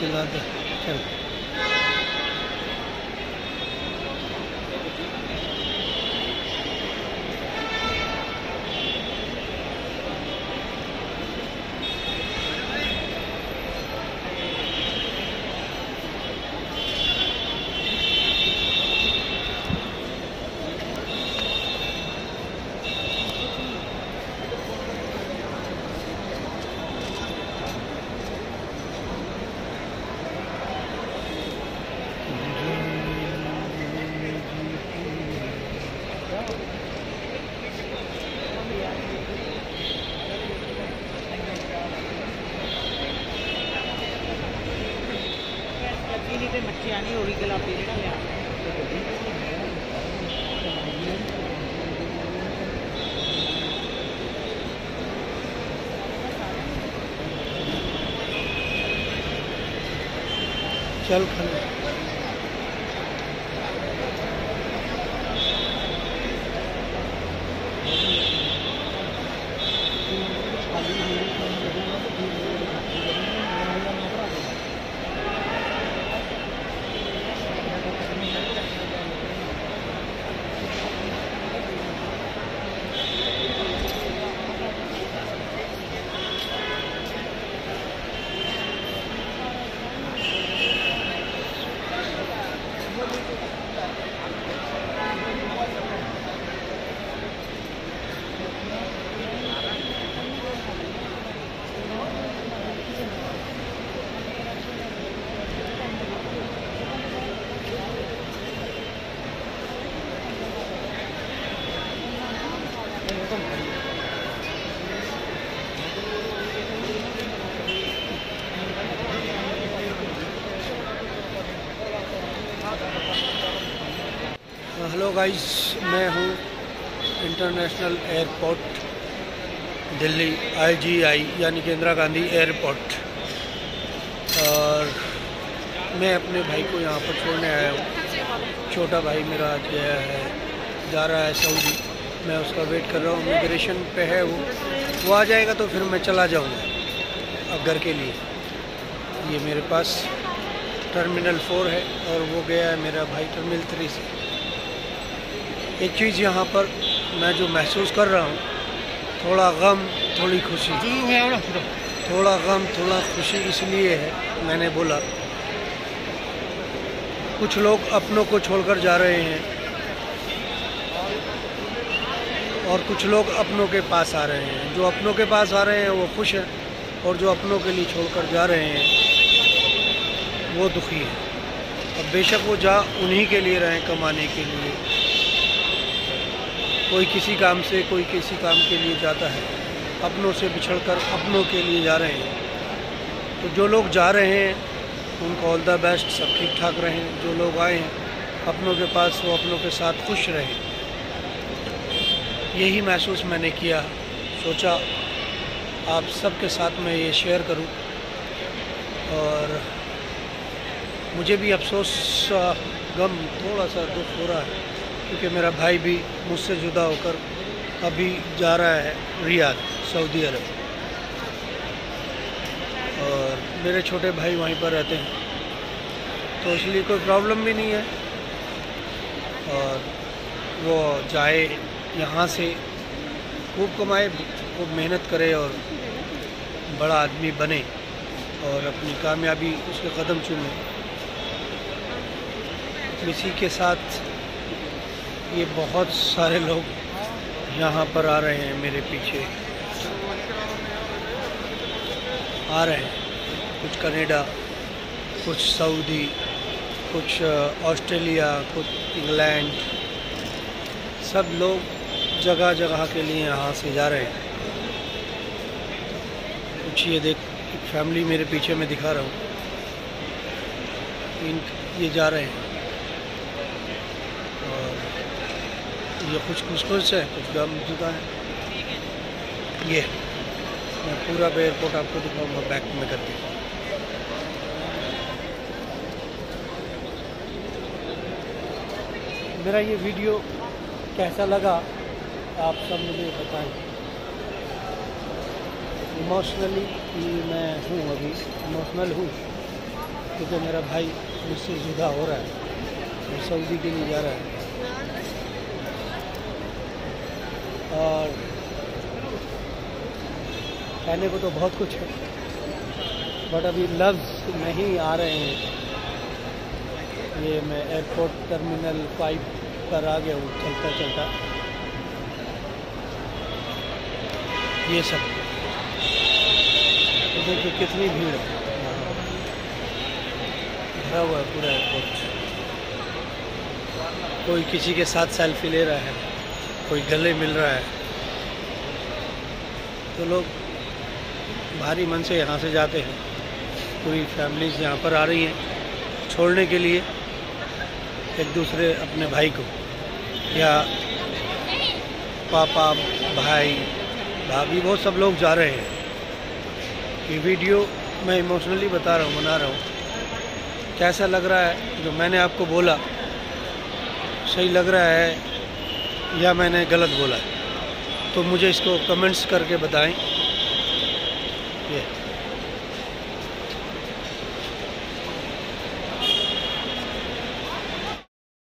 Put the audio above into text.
उसके बाद चल नहीं होगी गला पे जड़ा चल खले हेलो गाइस, मैं हूँ इंटरनेशनल एयरपोर्ट दिल्ली IGI यानी कि इंदिरा गांधी एयरपोर्ट, और मैं अपने भाई को यहाँ पर छोड़ने आया हूँ। छोटा भाई मेरा आज गया है, जा रहा है सऊदी। मैं उसका वेट कर रहा हूँ, इमिग्रेशन पे है वो आ जाएगा तो फिर मैं चला जाऊँगा अब घर के लिए। ये मेरे पास टर्मिनल 4 है और वो गया है मेरा भाई टर्मिनल 3 से। एक चीज़ यहाँ पर मैं जो महसूस कर रहा हूँ, थोड़ा गम थोड़ी खुशी, थोड़ा गम थोड़ा खुशी, इसलिए है मैंने बोला। कुछ लोग अपनों को छोड़कर जा रहे हैं और कुछ लोग अपनों के पास आ रहे हैं। जो अपनों के पास आ रहे हैं वो खुश हैं, और जो अपनों के लिए छोड़कर जा रहे हैं वो दुखी हैं। अब बेशक वो जा उन्हीं के लिए रहें, कमाने के लिए। कोई किसी काम से, कोई किसी काम के लिए जाता है। अपनों से बिछड़कर अपनों के लिए जा रहे हैं। तो जो लोग जा रहे हैं उनको ऑल द बेस्ट, सब ठीक ठाक रहें। जो लोग आए हैं अपनों के पास, वो अपनों के साथ खुश रहें। यही महसूस मैंने किया, सोचा आप सब के साथ मैं ये शेयर करूं। और मुझे भी अफसोस, गम, थोड़ा सा दुख हो रहा है क्योंकि मेरा भाई भी मुझसे जुदा होकर अभी जा रहा है रियाद, सऊदी अरब। और मेरे छोटे भाई वहीं पर रहते हैं, तो इसलिए कोई प्रॉब्लम भी नहीं है। और वो जाए यहाँ से, खूब कमाए, खूब मेहनत करे और बड़ा आदमी बने और अपनी कामयाबी उसके कदम चूमे। इसी के साथ ये बहुत सारे लोग यहाँ पर आ रहे हैं, मेरे पीछे आ रहे हैं। कुछ कनाडा, कुछ सऊदी, कुछ ऑस्ट्रेलिया, कुछ इंग्लैंड। सब लोग जगह जगह के लिए यहाँ से जा रहे हैं। कुछ ये देख, फैमिली मेरे पीछे मैं दिखा रहा हूँ, ये जा रहे हैं। ये कुछ खुश है, कुछ गम जुदा है। ये मैं पूरा एयरपोर्ट आपको दिखाऊंगा, बैक में करके। मेरा ये वीडियो कैसा लगा आप सब मुझे बताएं। इमोशनली मैं हूँ, अभी इमोशनल हूँ। क्योंकि मेरा भाई मुझसे जुदा हो रहा है और सऊदी के लिए जा रहा है। और कहने को तो बहुत कुछ है बट अभी लफ्ज़ नहीं आ रहे हैं। ये मैं एयरपोर्ट टर्मिनल 5 पर आ गया हूँ चलता चलता। ये सब तो देखिए कितनी भीड़ है, भरा हुआ है पूरा एयरपोर्ट। कोई किसी के साथ सेल्फी ले रहा है, कोई गले मिल रहा है, तो लोग भारी मन से यहाँ से जाते हैं। पूरी फैमिलीज यहाँ पर आ रही हैं छोड़ने के लिए एक दूसरे अपने भाई को, या पापा भाई भाभी वो सब लोग जा रहे हैं। ये वीडियो मैं इमोशनली बता रहा हूँ, बना रहा हूँ। कैसा लग रहा है जो मैंने आपको बोला, सही लग रहा है या मैंने गलत बोला है, तो मुझे इसको कमेंट्स करके बताएं। ये